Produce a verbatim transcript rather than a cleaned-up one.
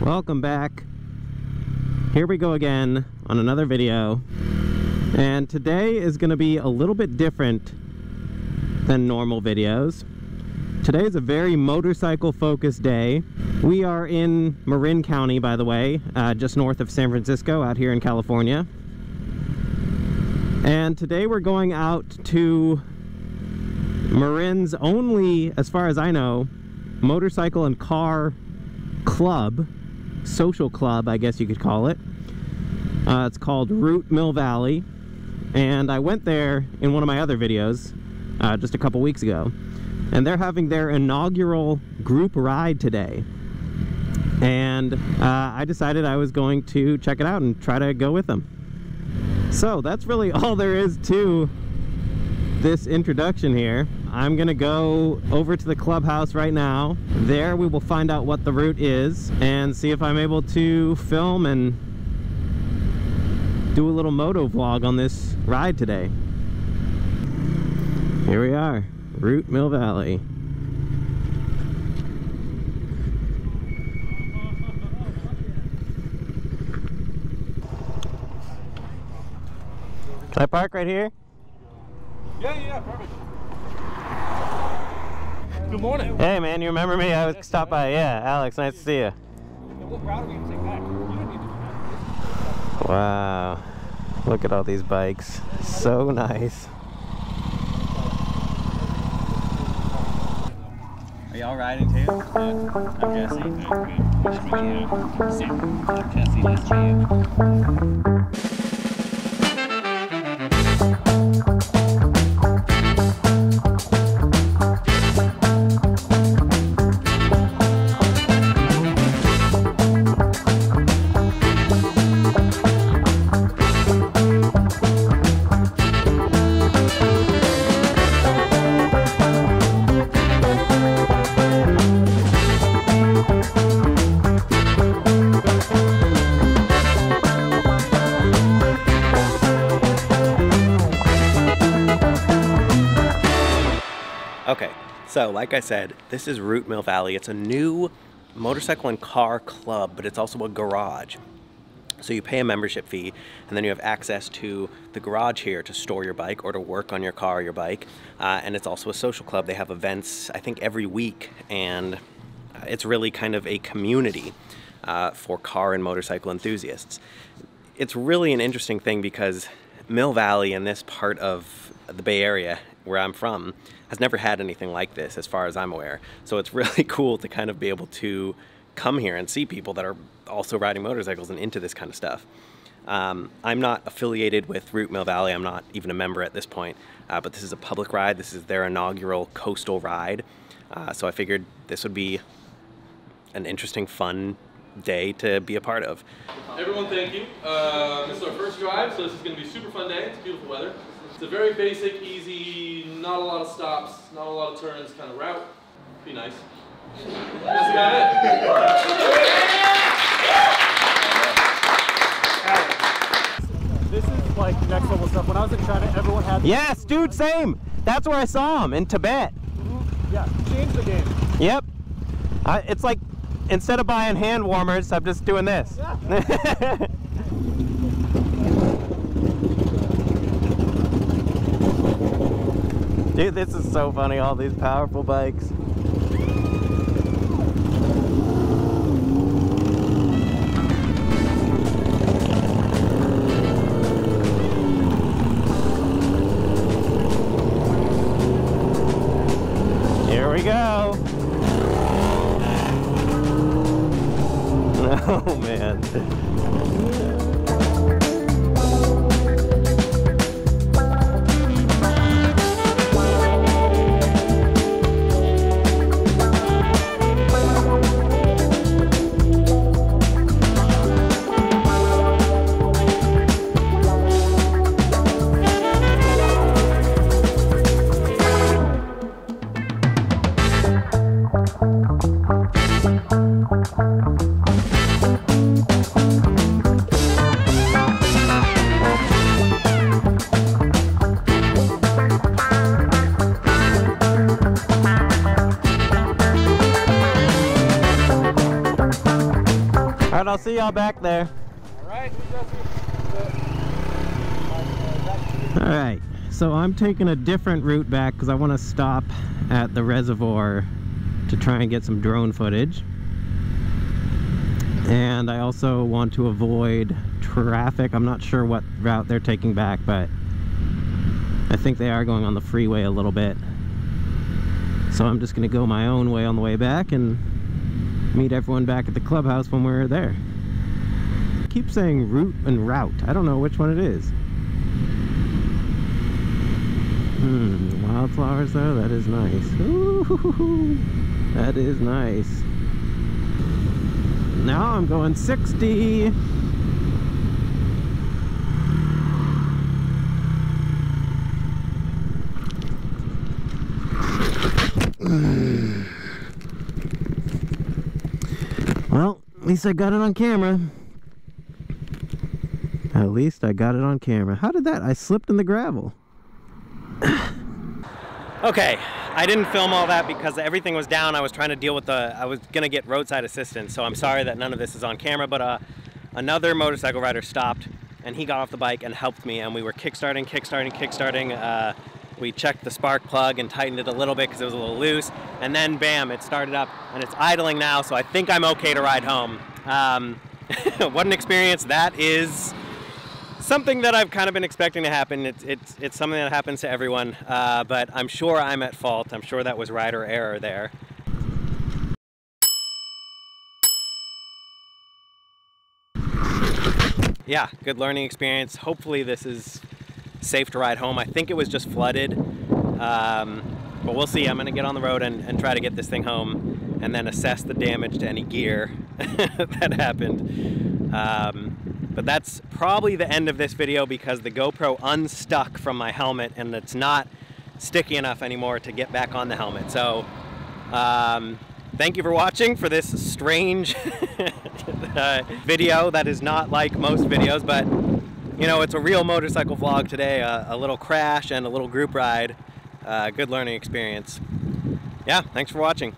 Welcome back. Here we go again on another video, and today is going to be a little bit different than normal videos. Today is a very motorcycle focused day. We are in Marin County, by the way, uh, just north of San Francisco out here in California. And today we're going out to Marin's only, as far as I know, motorcycle and car club, social club I guess you could call it. Uh, it's called Route Mill Valley, and I went there in one of my other videos uh, just a couple weeks ago, and they're having their inaugural group ride today, and uh, I decided I was going to check it out and try to go with them. So that's really all there is to this introduction here. I'm gonna go over to the clubhouse right now. There we will find out what the route is and see if I'm able to film and do a little moto vlog on this ride today. Here we are, Route Mill Valley. Can I park right here? Yeah, yeah, perfect. Good morning. Hey, man, you remember me? I was stopped by. Yeah, Alex, nice to see you. What route are we gonna take back? You don't need to do that. Wow, look at all these bikes. So nice. Are y'all riding too? Yeah. I'm guessing. I'm guessing. Jesse, Jesse. Okay, so like I said, this is Route Mill Valley. It's a new motorcycle and car club, but it's also a garage. So you pay a membership fee, and then you have access to the garage here to store your bike or to work on your car or your bike. Uh, and it's also a social club. They have events, I think, every week, and it's really kind of a community uh, for car and motorcycle enthusiasts. It's really an interesting thing because Mill Valley and this part of the Bay Area where I'm from has never had anything like this as far as I'm aware. So it's really cool to kind of be able to come here and see people that are also riding motorcycles and into this kind of stuff. Um, I'm not affiliated with Route Mill Valley. I'm not even a member at this point, uh, but this is a public ride. This is their inaugural coastal ride. Uh, so I figured this would be an interesting, fun day to be a part of. Everyone, thank you. Uh, this is our first drive, so this is gonna be a super fun day. It's beautiful weather. It's a very basic, easy, not a lot of stops, not a lot of turns kind of route. Be nice. That's about it. This is like next level stuff. When I was in China, everyone had... Yes, dude, same. That's where I saw him, in Tibet. Mm-hmm. Yeah, change the game. Yep. I, it's like, instead of buying hand warmers, I'm just doing this. Yeah. Dude, this is so funny, all these powerful bikes. Here we go. Oh, man. Thank you. see y'all back there. Alright. Alright, so I'm taking a different route back because I want to stop at the reservoir to try and get some drone footage. And I also want to avoid traffic. I'm not sure what route they're taking back, but I think they are going on the freeway a little bit. So I'm just going to go my own way on the way back and meet everyone back at the clubhouse when we're there. I keep saying route and route. I don't know which one it is. Hmm, wildflowers though, that is nice. Ooh, that is nice. Now I'm going sixty. Well, at least I got it on camera. At least I got it on camera. How did that? I slipped in the gravel. Okay, I didn't film all that because everything was down. I was trying to deal with the, I was gonna get roadside assistance, so I'm sorry that none of this is on camera, but uh, another motorcycle rider stopped and he got off the bike and helped me, and we were kickstarting, kickstarting, kickstarting. Uh, we checked the spark plug and tightened it a little bit because it was a little loose, and then bam, it started up and it's idling now, so I think I'm okay to ride home. Um, what an experience that is. Something that I've kind of been expecting to happen. It's, it's, it's something that happens to everyone, uh, but I'm sure I'm at fault. I'm sure that was rider error there. Yeah, good learning experience. Hopefully this is safe to ride home. I think it was just flooded, um, but we'll see. I'm gonna get on the road and, and try to get this thing home and then assess the damage to any gear that happened. Um, But that's probably the end of this video because the GoPro unstuck from my helmet and it's not sticky enough anymore to get back on the helmet. So um, thank you for watching for this strange uh, video that is not like most videos, but you know, it's a real motorcycle vlog today, uh, a little crash and a little group ride, uh, good learning experience. Yeah, thanks for watching.